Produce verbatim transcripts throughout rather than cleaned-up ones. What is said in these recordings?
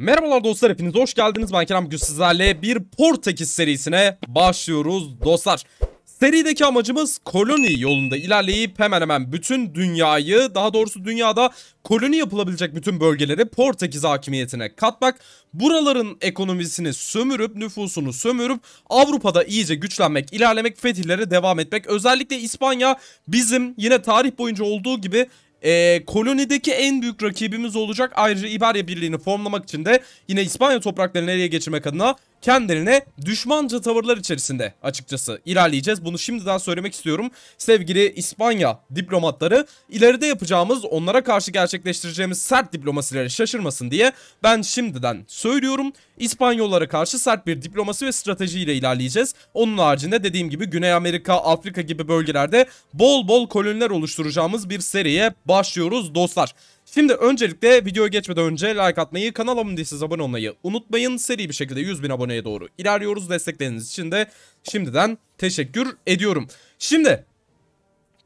Merhabalar dostlar, hepiniz hoş geldiniz. Ben Kerem, bugün sizlerle bir Portekiz serisine başlıyoruz dostlar. Serideki amacımız koloni yolunda ilerleyip hemen hemen bütün dünyayı, daha doğrusu dünyada koloni yapılabilecek bütün bölgeleri Portekiz hakimiyetine katmak, buraların ekonomisini sömürüp, nüfusunu sömürüp Avrupa'da iyice güçlenmek, ilerlemek, fetihlere devam etmek. Özellikle İspanya bizim yine tarih boyunca olduğu gibi Ee, kolonideki en büyük rakibimiz olacak. Ayrıca İberya Birliği'ni formlamak için de yine İspanya topraklarını ele geçirmek adına kendilerine düşmanca tavırlar içerisinde açıkçası ilerleyeceğiz. Bunu şimdiden söylemek istiyorum. Sevgili İspanya diplomatları, ileride yapacağımız, onlara karşı gerçekleştireceğimiz sert diplomasilere şaşırmasın diye ben şimdiden söylüyorum. İspanyollara karşı sert bir diplomasi ve stratejiyle ilerleyeceğiz. Onun haricinde dediğim gibi Güney Amerika, Afrika gibi bölgelerde bol bol koloniler oluşturacağımız bir seriye başlıyoruz dostlar. Şimdi öncelikle videoya geçmeden önce like atmayı, kanalıma değilseniz abone olmayı unutmayın. Seri bir şekilde yüz bin aboneye doğru ilerliyoruz. Destekleriniz için de şimdiden teşekkür ediyorum. Şimdi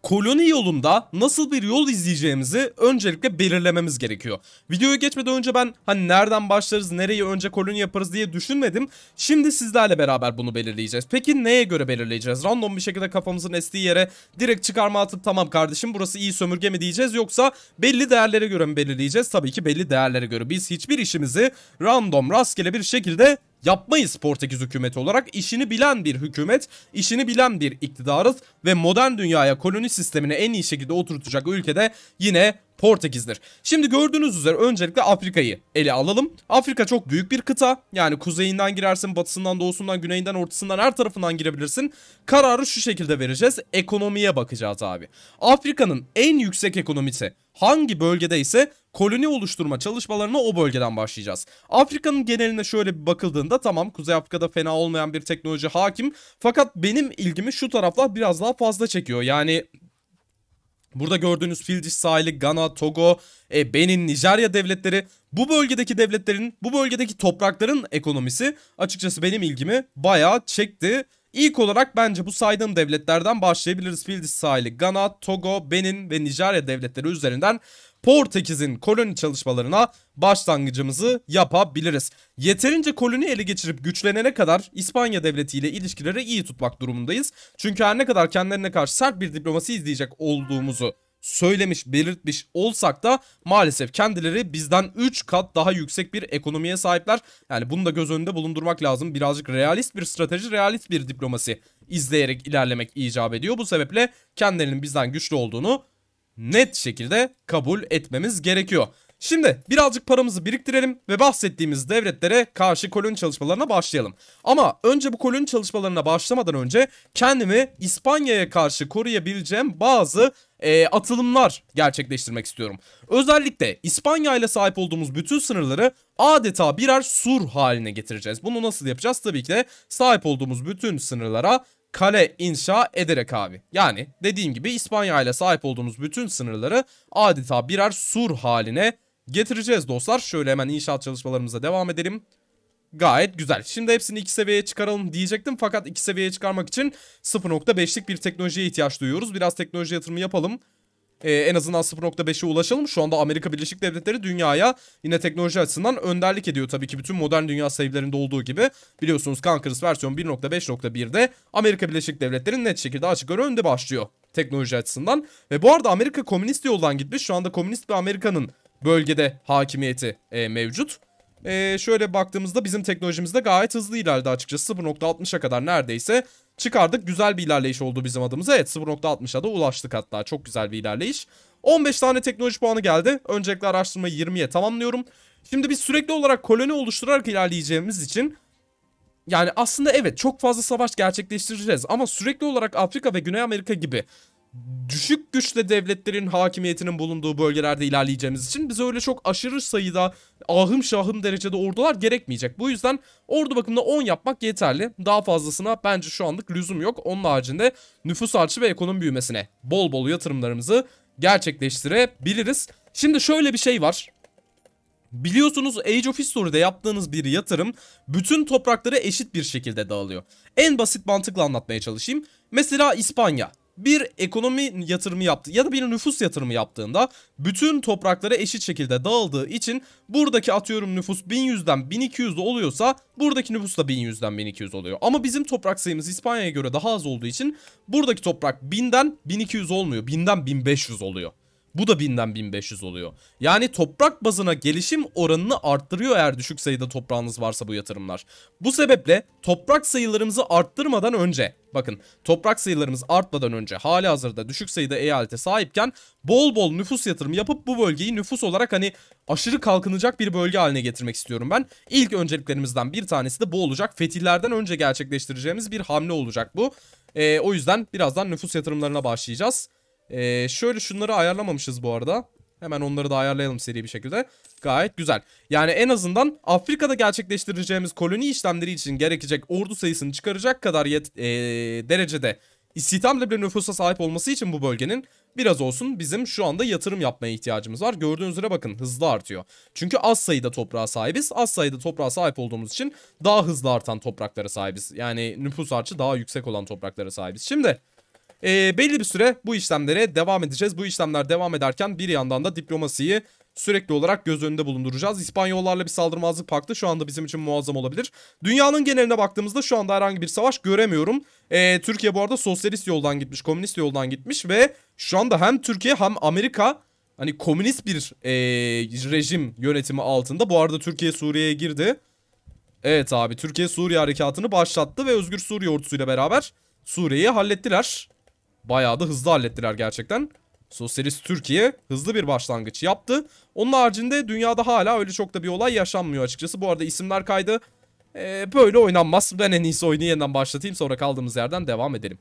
koloni yolunda nasıl bir yol izleyeceğimizi öncelikle belirlememiz gerekiyor. Videoya geçmeden önce ben hani nereden başlarız, nereyi önce koloni yaparız diye düşünmedim. Şimdi sizlerle beraber bunu belirleyeceğiz. Peki neye göre belirleyeceğiz? Random bir şekilde kafamızın estiği yere direkt çıkarma atıp tamam kardeşim burası iyi sömürge mi diyeceğiz, yoksa belli değerlere göre mi belirleyeceğiz? Tabii ki belli değerlere göre. Biz hiçbir işimizi random, rastgele bir şekilde yapmayız Portekiz hükümeti olarak. İşini bilen bir hükümet, işini bilen bir iktidarız ve modern dünyaya koloni sistemini en iyi şekilde oturtacak ülkede yine Portekiz'dir. Şimdi gördüğünüz üzere öncelikle Afrika'yı ele alalım. Afrika çok büyük bir kıta. Yani kuzeyinden girersin, batısından, doğusundan, güneyinden, ortasından, her tarafından girebilirsin. Kararı şu şekilde vereceğiz. Ekonomiye bakacağız abi. Afrika'nın en yüksek ekonomisi hangi bölgede ise koloni oluşturma çalışmalarına o bölgeden başlayacağız. Afrika'nın geneline şöyle bir bakıldığında tamam, Kuzey Afrika'da fena olmayan bir teknoloji hakim. Fakat benim ilgimi şu taraflar biraz daha fazla çekiyor. Yani burada gördüğünüz Fildiş sahili, Gana, Togo, e, Benin, Nijerya devletleri, bu bölgedeki devletlerin, bu bölgedeki toprakların ekonomisi açıkçası benim ilgimi bayağı çekti. İlk olarak bence bu saydığım devletlerden başlayabiliriz. Fildiş sahili, Gana, Togo, Benin ve Nijerya devletleri üzerinden Portekiz'in koloni çalışmalarına başlangıcımızı yapabiliriz. Yeterince koloni ele geçirip güçlenene kadar İspanya devleti ile ilişkileri iyi tutmak durumundayız. Çünkü her ne kadar kendilerine karşı sert bir diplomasi izleyecek olduğumuzu söylemiş, belirtmiş olsak da maalesef kendileri bizden üç kat daha yüksek bir ekonomiye sahipler. Yani bunu da göz önünde bulundurmak lazım. Birazcık realist bir strateji, realist bir diplomasi izleyerek ilerlemek icap ediyor. Bu sebeple kendilerinin bizden güçlü olduğunu net şekilde kabul etmemiz gerekiyor. Şimdi birazcık paramızı biriktirelim ve bahsettiğimiz devletlere karşı koloni çalışmalarına başlayalım. Ama önce bu koloni çalışmalarına başlamadan önce kendimi İspanya'ya karşı koruyabileceğim bazı e, atılımlar gerçekleştirmek istiyorum. Özellikle İspanya ile sahip olduğumuz bütün sınırları adeta birer sur haline getireceğiz. Bunu nasıl yapacağız? Tabii ki de sahip olduğumuz bütün sınırlara kale inşa ederek abi. Yani dediğim gibi İspanya ile sahip olduğumuz bütün sınırları adeta birer sur haline getireceğiz dostlar. Şöyle hemen inşaat çalışmalarımıza devam edelim. Gayet güzel. Şimdi hepsini iki seviyeye çıkaralım diyecektim. Fakat iki seviyeye çıkarmak için sıfır nokta beşlik bir teknolojiye ihtiyaç duyuyoruz. Biraz teknoloji yatırımı yapalım. Ee, en azından sıfır nokta beşe ulaşalım. Şu anda Amerika Birleşik Devletleri dünyaya yine teknoloji açısından önderlik ediyor. Tabii ki bütün modern dünya sayılarında olduğu gibi. Biliyorsunuz Conquerors versiyon bir nokta beş nokta bir'de Amerika Birleşik Devletleri net şekilde açık ara önde başlıyor teknoloji açısından. Ve bu arada Amerika komünist yoldan gitmiş. Şu anda komünist bir Amerika'nın bölgede hakimiyeti e, mevcut. E, şöyle baktığımızda bizim teknolojimizde gayet hızlı ilerledi açıkçası. sıfır nokta altmışa kadar neredeyse çıkardık. Güzel bir ilerleyiş oldu bizim adımıza. Evet, sıfır nokta altmışa da ulaştık hatta. Çok güzel bir ilerleyiş. on beş tane teknoloji puanı geldi. Öncelikle araştırmayı yirmiye tamamlıyorum. Şimdi biz sürekli olarak koloni oluşturarak ilerleyeceğimiz için yani aslında evet çok fazla savaş gerçekleştireceğiz. Ama sürekli olarak Afrika ve Güney Amerika gibi düşük güçle devletlerin hakimiyetinin bulunduğu bölgelerde ilerleyeceğimiz için bize öyle çok aşırı sayıda ahım şahım derecede ordular gerekmeyecek. Bu yüzden ordu bakımında on yapmak yeterli. Daha fazlasına bence şu anlık lüzum yok. Onun haricinde nüfus artışı ve ekonomi büyümesine bol bol yatırımlarımızı gerçekleştirebiliriz. Şimdi şöyle bir şey var. Biliyorsunuz Age of History'de yaptığınız bir yatırım bütün topraklara eşit bir şekilde dağılıyor. En basit mantıkla anlatmaya çalışayım. Mesela İspanya. bir ekonomi yatırımı yaptı ya da bir nüfus yatırımı yaptığında bütün topraklara eşit şekilde dağıldığı için buradaki atıyorum nüfus bin yüzden bin iki yüzde oluyorsa buradaki nüfus da bin yüzden bin iki yüz oluyor. Ama bizim toprak sayımız İspanya'ya göre daha az olduğu için buradaki toprak binden bin iki yüz olmuyor. binden bin beş yüz oluyor. Bu da binden bin beş yüz oluyor. Yani toprak bazına gelişim oranını arttırıyor eğer düşük sayıda toprağınız varsa bu yatırımlar. Bu sebeple toprak sayılarımızı arttırmadan önce, bakın toprak sayılarımız artmadan önce hali hazırda düşük sayıda eyalete sahipken bol bol nüfus yatırımı yapıp bu bölgeyi nüfus olarak hani aşırı kalkınacak bir bölge haline getirmek istiyorum ben. İlk önceliklerimizden bir tanesi de bu olacak. Fetihlerden önce gerçekleştireceğimiz bir hamle olacak bu. Ee, o yüzden birazdan nüfus yatırımlarına başlayacağız. Ee, şöyle şunları ayarlamamışız bu arada. Hemen onları da ayarlayalım seri bir şekilde. Gayet güzel. Yani en azından Afrika'da gerçekleştireceğimiz koloni işlemleri için gerekecek ordu sayısını çıkaracak kadar yet ee, derecede istihdamlı bir nüfusa sahip olması için bu bölgenin biraz olsun bizim şu anda yatırım yapmaya ihtiyacımız var. Gördüğünüz üzere bakın hızlı artıyor. Çünkü az sayıda toprağa sahibiz. Az sayıda toprağa sahip olduğumuz için daha hızlı artan topraklara sahibiz. Yani nüfus artışı daha yüksek olan topraklara sahibiz. Şimdi... E, belli bir süre bu işlemlere devam edeceğiz. Bu işlemler devam ederken bir yandan da diplomasiyi sürekli olarak göz önünde bulunduracağız. İspanyollarla bir saldırmazlık paktı şu anda bizim için muazzam olabilir. Dünyanın geneline baktığımızda şu anda herhangi bir savaş göremiyorum. E, Türkiye bu arada sosyalist yoldan gitmiş, komünist yoldan gitmiş ve şu anda hem Türkiye hem Amerika hani komünist bir e, rejim yönetimi altında. Bu arada Türkiye Suriye'ye girdi. Evet abi, Türkiye Suriye harekatını başlattı ve Özgür Suriye ordusuyla beraber Suriye'yi hallettiler. Bayağı da hızlı hallettiler gerçekten. Sosyalist Türkiye hızlı bir başlangıç yaptı. Onun haricinde dünyada hala öyle çok da bir olay yaşanmıyor açıkçası. Bu arada isimler kaydı. Ee, böyle oynanmaz. Ben en iyisi oyunu yeniden başlatayım. Sonra kaldığımız yerden devam edelim.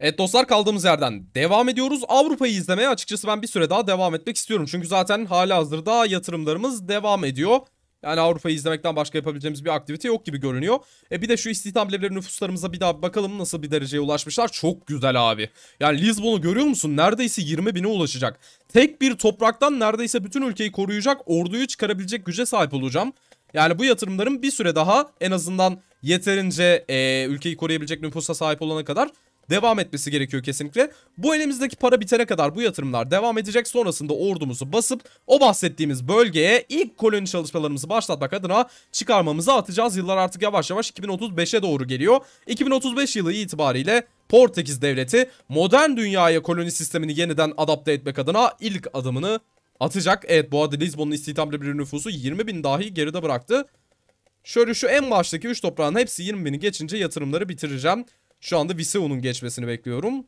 Evet dostlar, kaldığımız yerden devam ediyoruz. Avrupa'yı izlemeye açıkçası ben bir süre daha devam etmek istiyorum. Çünkü zaten hala hazırda yatırımlarımız devam ediyor. Yani Avrupa'yı izlemekten başka yapabileceğimiz bir aktivite yok gibi görünüyor. E bir de şu istihdam levleri nüfuslarımıza bir daha bakalım nasıl bir dereceye ulaşmışlar. Çok güzel abi. Yani Lisbon'u görüyor musun? Neredeyse yirmi bine ulaşacak. Tek bir topraktan neredeyse bütün ülkeyi koruyacak, orduyu çıkarabilecek güce sahip olacağım. Yani bu yatırımların bir süre daha en azından yeterince e, ülkeyi koruyabilecek nüfusa sahip olana kadar devam etmesi gerekiyor kesinlikle. Bu elimizdeki para bitene kadar bu yatırımlar devam edecek. Sonrasında ordumuzu basıp o bahsettiğimiz bölgeye ilk koloni çalışmalarımızı başlatmak adına çıkarmamızı atacağız. Yıllar artık yavaş yavaş iki bin otuz beşe doğru geliyor. iki bin otuz beş yılı itibariyle Portekiz Devleti modern dünyaya koloni sistemini yeniden adapte etmek adına ilk adımını atacak. Evet, bu arada Lisbon'un istihdamlı bir nüfusu yirmi bin dahi geride bıraktı. Şöyle şu en baştaki üç toprağın hepsi yirmi bini geçince yatırımları bitireceğim. Şu anda Viseo'nun geçmesini bekliyorum.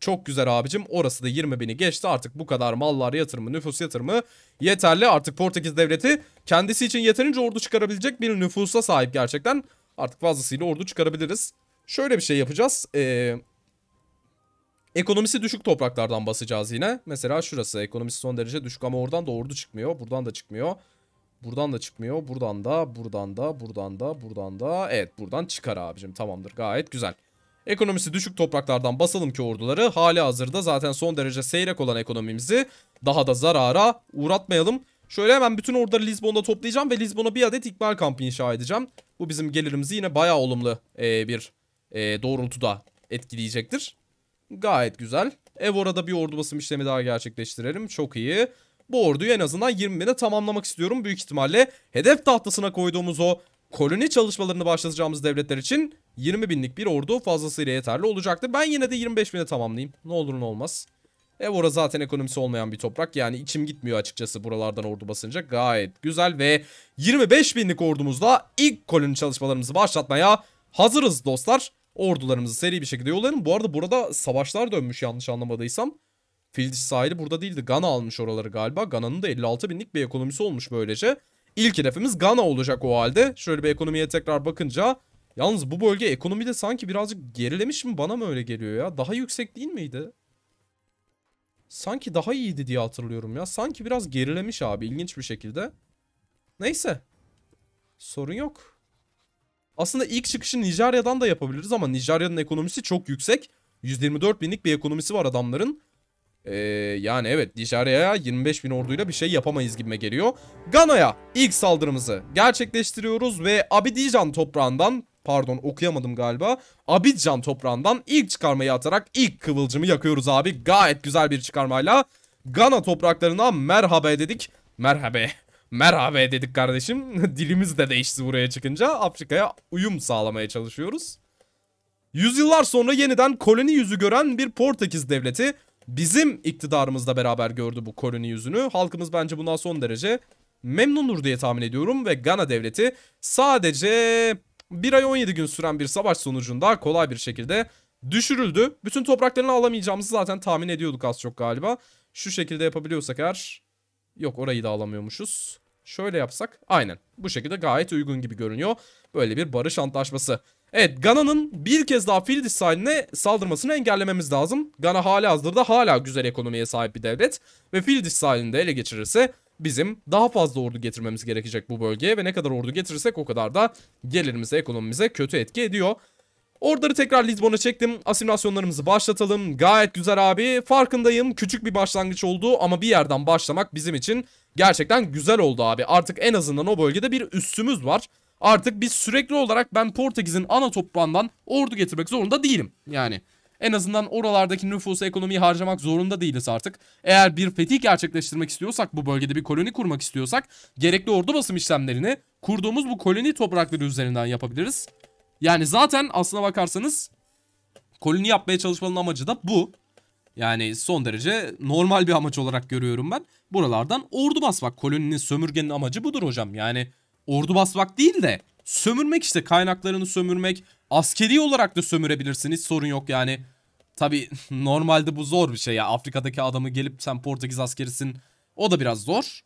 Çok güzel abicim. Orası da yirmi bini geçti. Artık bu kadar mallar yatırımı, nüfus yatırımı yeterli. Artık Portekiz Devleti kendisi için yeterince ordu çıkarabilecek bir nüfusa sahip gerçekten. Artık fazlasıyla ordu çıkarabiliriz. Şöyle bir şey yapacağız. Ee, ekonomisi düşük topraklardan basacağız yine. Mesela şurası ekonomisi son derece düşük ama oradan da ordu çıkmıyor. Buradan da çıkmıyor. Buradan da çıkmıyor. Buradan da, buradan da, buradan da, buradan da. Evet, buradan çıkar abicim. Tamamdır. Gayet güzel. Ekonomisi düşük topraklardan basalım ki orduları hali hazırda zaten son derece seyrek olan ekonomimizi daha da zarara uğratmayalım. Şöyle hemen bütün orduları Lisbon'da toplayacağım ve Lisbon'a bir adet ikmal kampı inşa edeceğim. Bu bizim gelirimizi yine bayağı olumlu e, bir e, doğrultuda etkileyecektir. Gayet güzel. Evora'da bir ordu basım işlemi daha gerçekleştirelim. Çok iyi. Bu orduyu en azından yirmi bine tamamlamak istiyorum. Büyük ihtimalle hedef tahtasına koyduğumuz o koloni çalışmalarını başlatacağımız devletler için yirmi binlik bir ordu fazlasıyla yeterli olacaktır. Ben yine de yirmi beş bine tamamlayayım. Ne olur ne olmaz. Evora zaten ekonomisi olmayan bir toprak. Yani içim gitmiyor açıkçası buralardan ordu basınca. Gayet güzel ve yirmi beş binlik ordumuzla ilk koloni çalışmalarımızı başlatmaya hazırız dostlar. Ordularımızı seri bir şekilde yollayalım. Bu arada burada savaşlar dönmüş yanlış anlamadıysam. Fildişi sahili burada değildi. Gana almış oraları galiba. Gana'nın da elli altı binlik bir ekonomisi olmuş böylece. İlk hedefimiz Gana olacak o halde. Şöyle bir ekonomiye tekrar bakınca... Yalnız bu bölge ekonomide sanki birazcık gerilemiş mi? Bana mı öyle geliyor ya? Daha yüksek değil miydi? Sanki daha iyiydi diye hatırlıyorum ya. Sanki biraz gerilemiş abi, ilginç bir şekilde. Neyse. Sorun yok. Aslında ilk çıkışı Nijerya'dan da yapabiliriz ama Nijerya'nın ekonomisi çok yüksek. yüz yirmi dört binlik bir ekonomisi var adamların. Ee, yani evet, Nijerya'ya yirmi beş bin orduyla bir şey yapamayız gibime geliyor. Gana'ya ilk saldırımızı gerçekleştiriyoruz ve Abidjan toprağından... Pardon, okuyamadım galiba. Abidjan toprağından ilk çıkarmayı atarak ilk kıvılcımı yakıyoruz abi. Gayet güzel bir çıkarmayla Gana topraklarına merhaba dedik. Merhaba. Merhaba dedik kardeşim. Dilimiz de değişti buraya çıkınca. Afrika'ya uyum sağlamaya çalışıyoruz. Yüzyıllar sonra yeniden koloni yüzü gören bir Portekiz devleti bizim iktidarımızla beraber gördü bu koloni yüzünü. Halkımız bence bundan son derece memnundur diye tahmin ediyorum ve Gana devleti sadece bir ay on yedi gün süren bir savaş sonucunda kolay bir şekilde düşürüldü. Bütün topraklarını alamayacağımızı zaten tahmin ediyorduk az çok galiba. Şu şekilde yapabiliyorsak eğer... Yok, orayı da alamıyormuşuz. Şöyle yapsak. Aynen. Bu şekilde gayet uygun gibi görünüyor. Böyle bir barış antlaşması. Evet, Gana'nın bir kez daha Fildişi sahiline saldırmasını engellememiz lazım. Gana hali hazırda hala güzel ekonomiye sahip bir devlet. Ve Fildişi sahilini de ele geçirirse bizim daha fazla ordu getirmemiz gerekecek bu bölgeye. Ve ne kadar ordu getirirsek o kadar da gelirimize, ekonomimize kötü etki ediyor. Orduları tekrar Lizbon'a çektim. Asimilasyonlarımızı başlatalım. Gayet güzel abi. Farkındayım. Küçük bir başlangıç oldu ama bir yerden başlamak bizim için gerçekten güzel oldu abi. Artık en azından o bölgede bir üssümüz var. Artık biz sürekli olarak ben Portekiz'in ana toprağından ordu getirmek zorunda değilim. Yani en azından oralardaki nüfusu, ekonomiyi harcamak zorunda değiliz artık. Eğer bir fetih gerçekleştirmek istiyorsak, bu bölgede bir koloni kurmak istiyorsak gerekli ordu basım işlemlerini kurduğumuz bu koloni toprakları üzerinden yapabiliriz. Yani zaten aslına bakarsanız koloni yapmaya çalışmanın amacı da bu. Yani son derece normal bir amaç olarak görüyorum ben. Buralardan ordu basmak. Koloninin, sömürgenin amacı budur hocam. Yani ordu basmak değil de sömürmek işte. Kaynaklarını sömürmek. Askeri olarak da sömürebilirsiniz. Sorun yok yani. Tabi normalde bu zor bir şey ya. Afrika'daki adamı gelip sen Portekiz askerisin. O da biraz zor.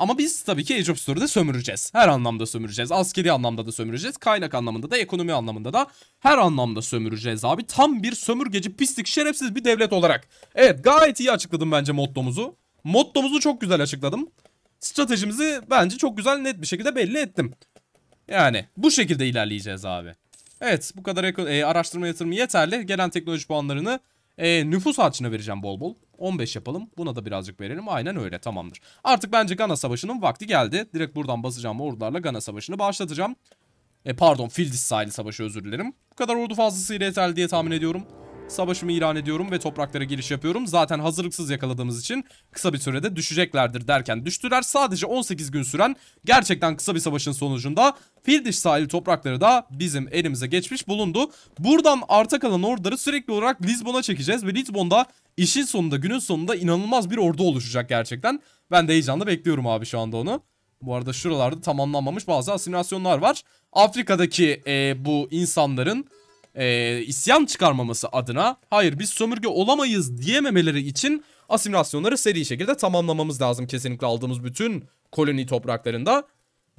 Ama biz tabii ki Age of History'de sömüreceğiz. Her anlamda sömüreceğiz. Askeri anlamda da sömüreceğiz. Kaynak anlamında da, ekonomi anlamında da, her anlamda sömüreceğiz abi. Tam bir sömürgeci, pislik, şerefsiz bir devlet olarak. Evet, gayet iyi açıkladım bence mottomuzu. Mottomuzu çok güzel açıkladım. Stratejimizi bence çok güzel, net bir şekilde belli ettim. Yani bu şekilde ilerleyeceğiz abi. Evet, bu kadar e, araştırma yatırımı yeterli. Gelen teknoloji puanlarını... E, nüfus harcına vereceğim bol bol. on beş yapalım. Buna da birazcık verelim. Aynen öyle, tamamdır. Artık bence Gana Savaşı'nın vakti geldi. Direkt buradan basacağım ordularla Gana Savaşı'nı başlatacağım. E, pardon, Fildişi Sahili Savaşı, özür dilerim. Bu kadar ordu fazlasıyla yeterli diye tahmin ediyorum. Savaşımı ilan ediyorum ve topraklara giriş yapıyorum. Zaten hazırlıksız yakaladığımız için kısa bir sürede düşeceklerdir derken düştüler. Sadece on sekiz gün süren gerçekten kısa bir savaşın sonucunda Fildişi sahili toprakları da bizim elimize geçmiş bulundu. Buradan arta kalan orduları sürekli olarak Lizbon'a çekeceğiz ve Lizbon'da işin sonunda, günün sonunda inanılmaz bir ordu oluşacak gerçekten. Ben de heyecanla bekliyorum abi şu anda onu. Bu arada şuralarda tamamlanmamış bazı asimilasyonlar var. Afrika'daki e, bu insanların E, isyan çıkarmaması adına, hayır biz sömürge olamayız diyememeleri için asimilasyonları seri şekilde tamamlamamız lazım kesinlikle aldığımız bütün koloni topraklarında.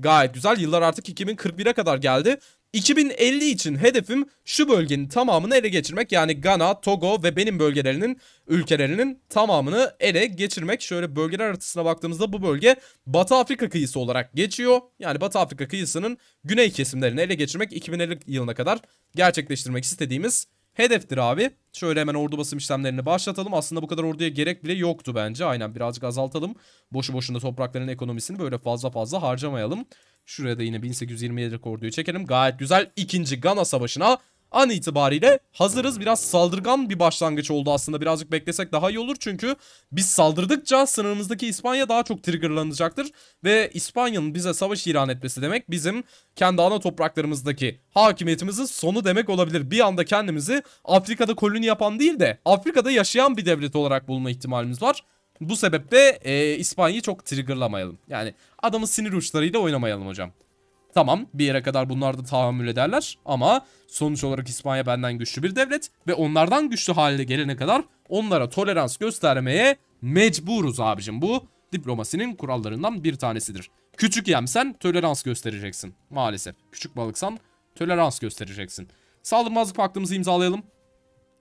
Gayet güzel, yıllar artık iki bin kırk bire kadar geldi. iki bin elli için hedefim şu bölgenin tamamını ele geçirmek. Yani Gana, Togo ve benim bölgelerinin, ülkelerinin tamamını ele geçirmek. Şöyle bölgeler haritasına baktığımızda bu bölge Batı Afrika kıyısı olarak geçiyor. Yani Batı Afrika kıyısının güney kesimlerini ele geçirmek iki bin elli yılına kadar gerçekleştirmek istediğimiz hedeftir abi. Şöyle hemen ordu basım işlemlerini başlatalım. Aslında bu kadar orduya gerek bile yoktu bence. Aynen, birazcık azaltalım. Boşu boşuna toprakların ekonomisini böyle fazla fazla harcamayalım. Şuraya da yine bin sekiz yüz yirmi yedilik orduyu çekelim. Gayet güzel. İkinci Gana Savaşı'na an itibariyle hazırız. Biraz saldırgan bir başlangıç oldu aslında. Birazcık beklesek daha iyi olur. Çünkü biz saldırdıkça sınırımızdaki İspanya daha çok triggerlanacaktır. Ve İspanya'nın bize savaş ilan etmesi demek bizim kendi ana topraklarımızdaki hakimiyetimizin sonu demek olabilir. Bir anda kendimizi Afrika'da koloni yapan değil de Afrika'da yaşayan bir devlet olarak bulma ihtimalimiz var. Bu sebeple e, İspanya'yı çok triggerlamayalım. Yani adamın sinir uçlarıyla oynamayalım hocam. Tamam, bir yere kadar bunlar da tahammül ederler. Ama sonuç olarak İspanya benden güçlü bir devlet. Ve onlardan güçlü hale gelene kadar onlara tolerans göstermeye mecburuz abicim. Bu diplomasinin kurallarından bir tanesidir. Küçük yemsen tolerans göstereceksin maalesef. Küçük balıksan tolerans göstereceksin. Saldırmazlık paktımızı imzalayalım.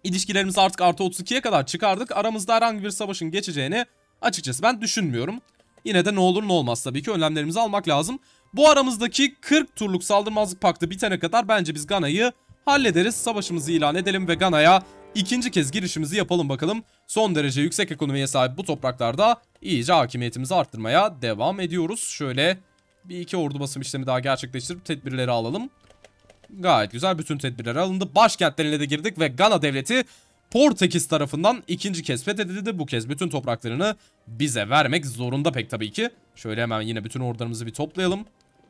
İlişkilerimizi artık artı otuz ikiye kadar çıkardık. Aramızda herhangi bir savaşın geçeceğini açıkçası ben düşünmüyorum. Yine de ne olur ne olmaz tabii ki önlemlerimizi almak lazım. Bu aramızdaki kırk turluk saldırmazlık paktı bitene kadar bence biz Gana'yı hallederiz. Savaşımızı ilan edelim ve Gana'ya ikinci kez girişimizi yapalım bakalım. Son derece yüksek ekonomiye sahip bu topraklarda iyice hakimiyetimizi arttırmaya devam ediyoruz. Şöyle bir iki ordu basım işlemi daha gerçekleştirip tedbirleri alalım. Gayet güzel, bütün tedbirler alındı. Başkentlerine de girdik ve Gana devleti Portekiz tarafından ikinci kez fethedildi. Bu kez bütün topraklarını bize vermek zorunda pek tabii ki. Şöyle hemen yine bütün ordularımızı bir toplayalım.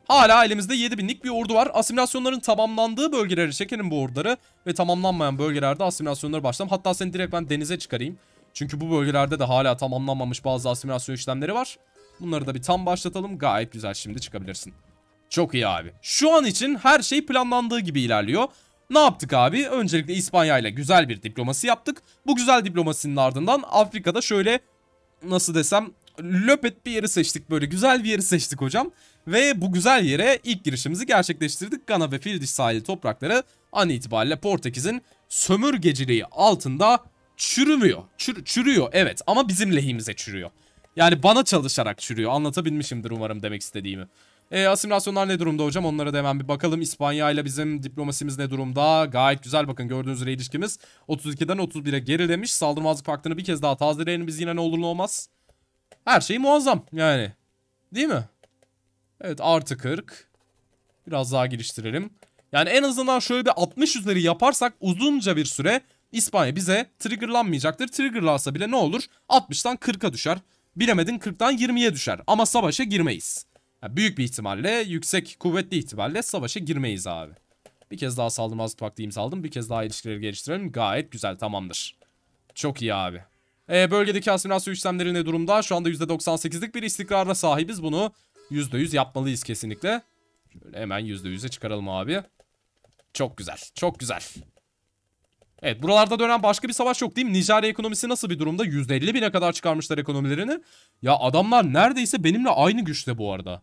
Hala elimizde yedi binlik bir ordu var. Asimilasyonların tamamlandığı bölgelere çekelim bu orduları. Ve tamamlanmayan bölgelerde asimilasyonları başlayalım. Hatta seni direkt ben denize çıkarayım. Çünkü bu bölgelerde de hala tamamlanmamış bazı asimilasyon işlemleri var. Bunları da bir tam başlatalım. Gayet güzel, şimdi çıkabilirsin. Çok iyi abi. Şu an için her şey planlandığı gibi ilerliyor. Ne yaptık abi? Öncelikle İspanya ile güzel bir diplomasi yaptık. Bu güzel diplomasinin ardından Afrika'da şöyle, nasıl desem, löpet bir yeri seçtik, böyle güzel bir yeri seçtik hocam. Ve bu güzel yere ilk girişimizi gerçekleştirdik. Gana ve Fildiş sahili toprakları an itibariyle Portekiz'in sömürgeciliği altında çürümüyor. Çür çürüyor evet, ama bizim lehimize çürüyor. Yani bana çalışarak çürüyor. Anlatabilmişimdir umarım demek istediğimi. E, asimilasyonlar ne durumda hocam? Onlara da hemen bir bakalım. İspanya ile bizim diplomasimiz ne durumda? Gayet güzel, bakın gördüğünüz üzere ilişkimiz otuz ikiden otuz bire gerilemiş. Saldırmazlık paktını bir kez daha tazeleyelim biz yine, ne olur ne olmaz. Her şey muazzam yani. Değil mi? Evet, artı kırk. Biraz daha geliştirelim. Yani en azından şöyle bir altmış üzeri yaparsak uzunca bir süre İspanya bize triggerlanmayacaktır. Triggerlansa bile ne olur? altmıştan kırka düşer. Bilemedin kırktan yirmiye düşer. Ama savaşa girmeyiz. Yani büyük bir ihtimalle, yüksek kuvvetli ihtimalle savaşa girmeyiz abi. Bir kez daha saldırmazlık paktı imzaladım. Bir kez daha ilişkileri geliştirelim. Gayet güzel, tamamdır. Çok iyi abi. Ee, bölgedeki asimilasyon işlemleri ne durumda? Şu anda yüzde doksan sekizlik bir istikrara sahibiz. Bunu yüzde yüz yapmalıyız kesinlikle. Şöyle hemen yüzde yüze çıkaralım abi. Çok güzel, çok güzel. Evet, buralarda dönen başka bir savaş yok değil mi? Nijerya ekonomisi nasıl bir durumda? yüzde elli bine kadar çıkarmışlar ekonomilerini. Ya adamlar neredeyse benimle aynı güçte bu arada.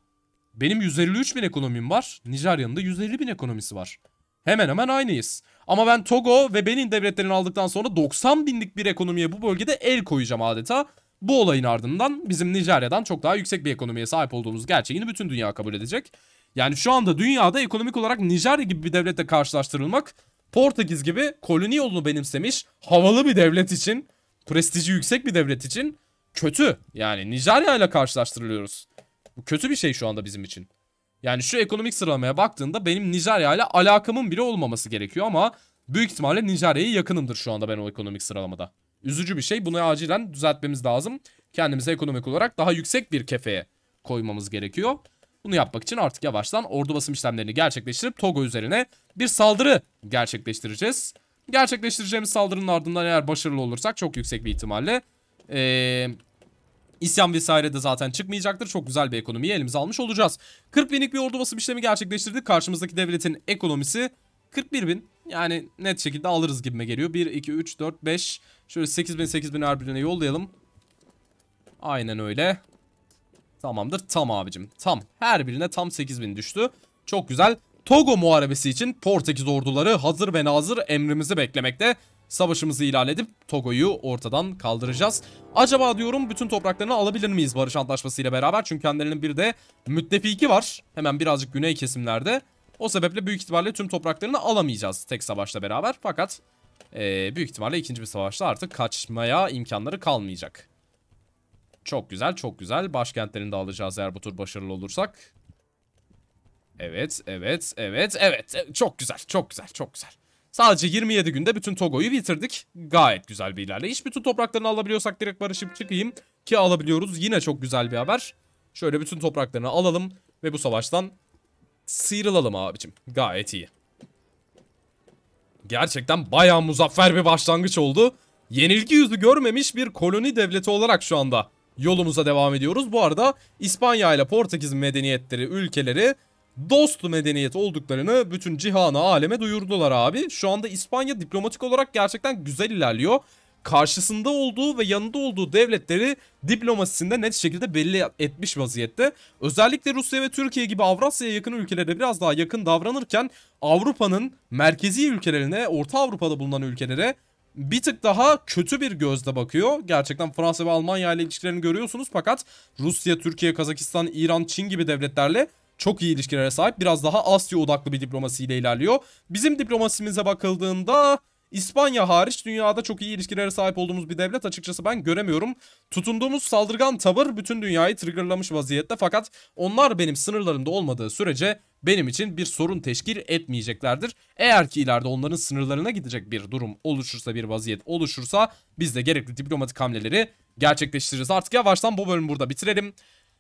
Benim yüz elli üç bin ekonomim var. Nijerya'nın da yüz elli bin ekonomisi var. Hemen hemen aynıyız. Ama ben Togo ve Benin devletlerini aldıktan sonra doksan binlik bir ekonomiye bu bölgede el koyacağım adeta. Bu olayın ardından bizim Nijerya'dan çok daha yüksek bir ekonomiye sahip olduğumuz gerçeğini bütün dünya kabul edecek. Yani şu anda dünyada ekonomik olarak Nijerya gibi bir devletle karşılaştırılmak, Portekiz gibi koloni yolunu benimsemiş havalı bir devlet için, prestiji yüksek bir devlet için kötü. Yani Nijerya ile karşılaştırılıyoruz. Bu kötü bir şey şu anda bizim için. Yani şu ekonomik sıralamaya baktığında benim Nijerya ile alakamın bile olmaması gerekiyor ama büyük ihtimalle Nijerya'ya yakınımdır şu anda ben o ekonomik sıralamada. Üzücü bir şey. Bunu acilen düzeltmemiz lazım. Kendimize ekonomik olarak daha yüksek bir kefeye koymamız gerekiyor. Bunu yapmak için artık yavaştan ordu basım işlemlerini gerçekleştirip Togo üzerine bir saldırı gerçekleştireceğiz. Gerçekleştireceğimiz saldırının ardından eğer başarılı olursak çok yüksek bir ihtimalle Ee, isyan vesaire de zaten çıkmayacaktır. Çok güzel bir ekonomiyi elimize almış olacağız. kırk binlik bir ordu basım işlemi gerçekleştirdik. Karşımızdaki devletin ekonomisi kırk bir bin. Yani net şekilde alırız gibime geliyor. bir, iki, üç, dört, beş. Şöyle sekiz bin, sekiz bin her birine yollayalım. Aynen öyle. Tamamdır. Tam abicim. Tam. Her birine tam sekiz bin düştü. Çok güzel. Togo muharebesi için Portekiz orduları hazır ve nazır emrimizi beklemekte. Savaşımızı ilan edip Togo'yu ortadan kaldıracağız. Acaba diyorum bütün topraklarını alabilir miyiz barış antlaşması ile beraber? Çünkü kendilerinin bir de müttefiki var. Hemen birazcık güney kesimlerde. O sebeple büyük ihtimalle tüm topraklarını alamayacağız tek savaşla beraber. Fakat e, büyük ihtimalle ikinci bir savaşta artık kaçmaya imkanları kalmayacak. Çok güzel, çok güzel. Başkentlerini de alacağız eğer bu tur başarılı olursak. Evet, evet, evet, evet. Çok güzel, çok güzel, çok güzel. Sadece yirmi yedi günde bütün Togo'yu bitirdik. Gayet güzel bir ilerleyiş. Bütün topraklarını alabiliyorsak direkt barışıp çıkayım. Ki alabiliyoruz. Yine çok güzel bir haber. Şöyle bütün topraklarını alalım ve bu savaştan sıyrılalım abicim. Gayet iyi. Gerçekten bayağı muzaffer bir başlangıç oldu. Yenilgi yüzü görmemiş bir koloni devleti olarak şu anda yolumuza devam ediyoruz. Bu arada İspanya ile Portekiz medeniyetleri, ülkeleri dost medeniyet olduklarını bütün cihana, aleme duyurdular abi. Şu anda İspanya diplomatik olarak gerçekten güzel ilerliyor. Karşısında olduğu ve yanında olduğu devletleri diplomasisinde net şekilde belli etmiş vaziyette. Özellikle Rusya ve Türkiye gibi Avrasya'ya yakın ülkelere biraz daha yakın davranırken Avrupa'nın merkezi ülkelerine, Orta Avrupa'da bulunan ülkelere bir tık daha kötü bir gözle bakıyor. Gerçekten Fransa ve Almanya ile ilişkilerini görüyorsunuz fakat Rusya, Türkiye, Kazakistan, İran, Çin gibi devletlerle çok iyi ilişkilere sahip, biraz daha Asya odaklı bir diplomasiyle ilerliyor. Bizim diplomasimize bakıldığında İspanya hariç dünyada çok iyi ilişkilere sahip olduğumuz bir devlet açıkçası ben göremiyorum. Tutunduğumuz saldırgan tavır bütün dünyayı triggerlamış vaziyette, fakat onlar benim sınırlarımda olmadığı sürece benim için bir sorun teşkil etmeyeceklerdir. Eğer ki ileride onların sınırlarına gidecek bir durum oluşursa, bir vaziyet oluşursa biz de gerekli diplomatik hamleleri gerçekleştiririz. Artık yavaştan bu bölümü burada bitirelim.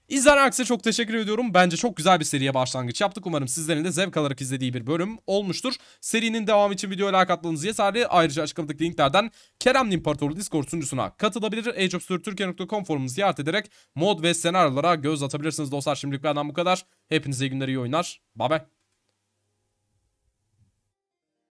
İzleyen herkese çok teşekkür ediyorum. Bence çok güzel bir seriye başlangıç yaptık. Umarım sizlerin de zevk alarak izlediği bir bölüm olmuştur. Serinin devamı için videoya like atmanız yeterli. Ayrıca açıklamadaki linklerden Kerem İmparatorluğu Discord sunucusuna katılabilir. age of history Türkiye nokta com forumunu ziyaret ederek mod ve senaryolara göz atabilirsiniz dostlar. Şimdilik benden bu kadar. Hepinize iyi günler, iyi oyunlar. Bye bye.